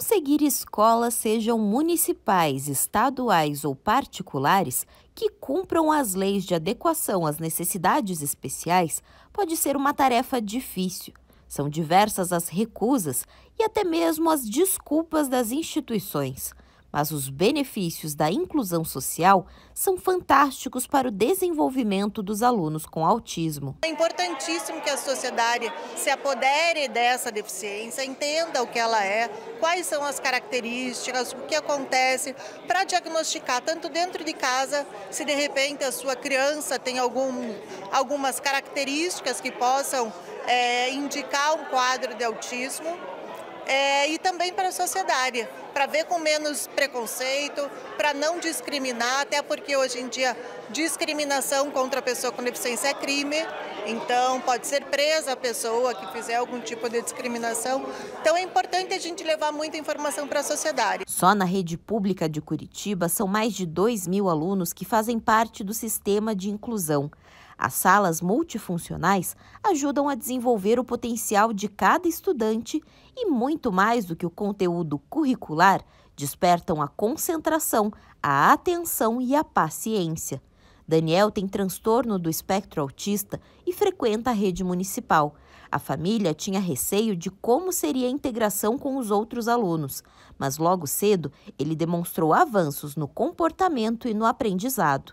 conseguir escolas, sejam municipais, estaduais ou particulares, que cumpram as leis de adequação às necessidades especiais, pode ser uma tarefa difícil. São diversas as recusas e até mesmo as desculpas das instituições. Mas os benefícios da inclusão social são fantásticos para o desenvolvimento dos alunos com autismo. É importantíssimo que a sociedade se apodere dessa deficiência, entenda o que ela é, quais são as características, o que acontece, para diagnosticar tanto dentro de casa, se de repente a sua criança tem algumas características que possam indicar um quadro de autismo, e também para a sociedade, para ver com menos preconceito, para não discriminar, até porque hoje em dia discriminação contra a pessoa com deficiência é crime, então pode ser presa a pessoa que fizer algum tipo de discriminação. Então é importante a gente levar muita informação para a sociedade. Só na rede pública de Curitiba são mais de 2.000 alunos que fazem parte do sistema de inclusão. As salas multifuncionais ajudam a desenvolver o potencial de cada estudante e, muito mais do que o conteúdo curricular, despertam a concentração, a atenção e a paciência. Daniel tem transtorno do espectro autista e frequenta a rede municipal. A família tinha receio de como seria a integração com os outros alunos, mas logo cedo ele demonstrou avanços no comportamento e no aprendizado.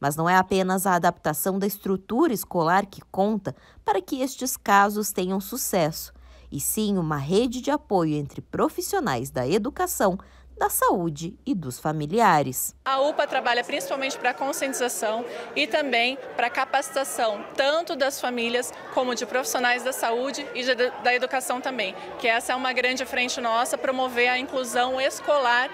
Mas não é apenas a adaptação da estrutura escolar que conta para que estes casos tenham sucesso, e sim uma rede de apoio entre profissionais da educação, da saúde e dos familiares. A UPA trabalha principalmente para a conscientização e também para a capacitação tanto das famílias como de profissionais da saúde e da educação também, que essa é uma grande frente nossa, promover a inclusão escolar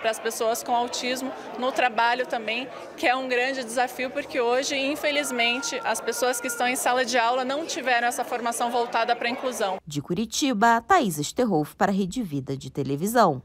para as pessoas com autismo no trabalho também, que é um grande desafio, porque hoje, infelizmente, as pessoas que estão em sala de aula não tiveram essa formação voltada para a inclusão. De Curitiba, Taísa Echterhoff para a Rede Vida de Televisão.